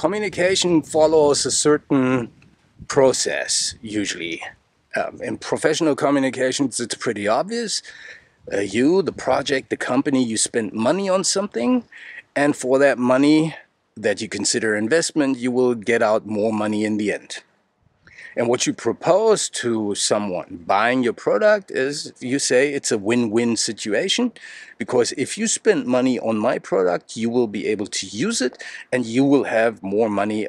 communication follows a certain process, usually. In professional communications, it's pretty obvious. You, the project, the company, you spend money on something, and for that money that you consider investment, you will get out more money in the end. And what you propose to someone buying your product is, you say it's a win-win situation, because if you spend money on my product, you will be able to use it, and you will have more money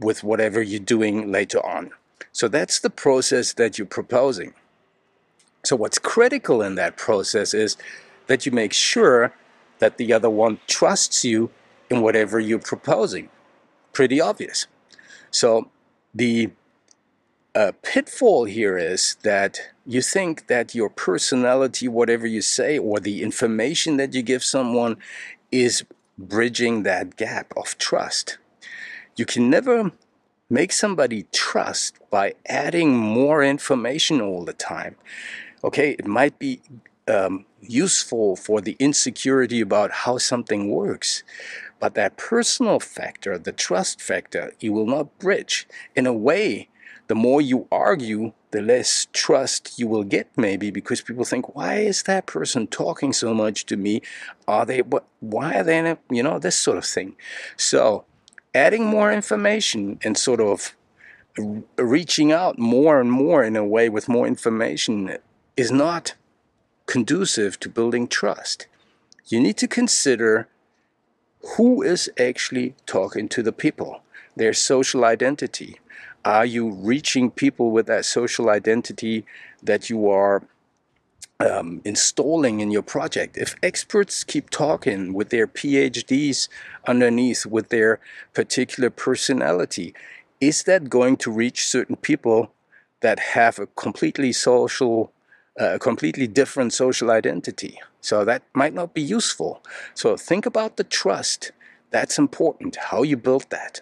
with whatever you're doing later on. So that's the process that you're proposing. So what's critical in that process is that you make sure that the other one trusts you in whatever you're proposing. Pretty obvious. So the pitfall here is that you think that your personality, whatever you say, or the information that you give someone is bridging that gap of trust. You can never make somebody trust by adding more information all the time. Okay, it might be useful for the insecurity about how something works, but that personal factor, the trust factor, you will not bridge. In a way, the more you argue, the less trust you will get, maybe, because people think, why is that person talking so much to me? Why are they, you know, this sort of thing. So adding more information and sort of reaching out more and more in a way with more information is not conducive to building trust. You need to consider who is actually talking to the people, their social identity. Are you reaching people with that social identity that you are installing in your project? If experts keep talking with their PhDs underneath, with their particular personality, is that going to reach certain people that have a completely different social identity? So that might not be useful. So think about the trust. That's important, how you build that.